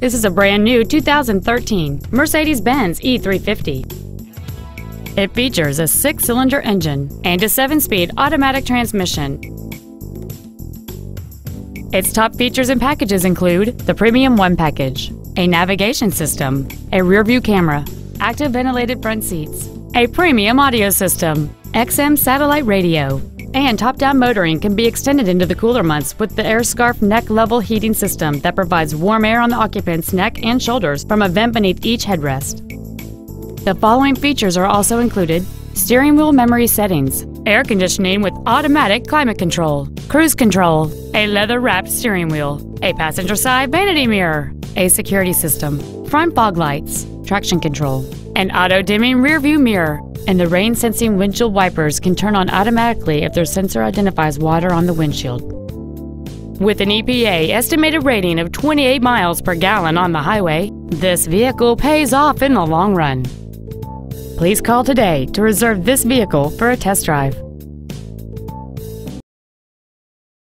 This is a brand new 2013 Mercedes-Benz E350. It features a 6-cylinder engine and a 7-speed automatic transmission. Its top features and packages include the Premium One package, a navigation system, a rear-view camera, active ventilated front seats, a premium audio system, XM satellite radio, and top-down motoring can be extended into the cooler months with the Air Scarf neck-level heating system that provides warm air on the occupant's neck and shoulders from a vent beneath each headrest. The following features are also included: steering wheel memory settings, air conditioning with automatic climate control, cruise control, a leather-wrapped steering wheel, a passenger side vanity mirror, a security system, front fog lights, traction control, an auto-dimming rear-view mirror, and the rain-sensing windshield wipers can turn on automatically if their sensor identifies water on the windshield. With an EPA estimated rating of 28 miles per gallon on the highway, this vehicle pays off in the long run. Please call today to reserve this vehicle for a test drive.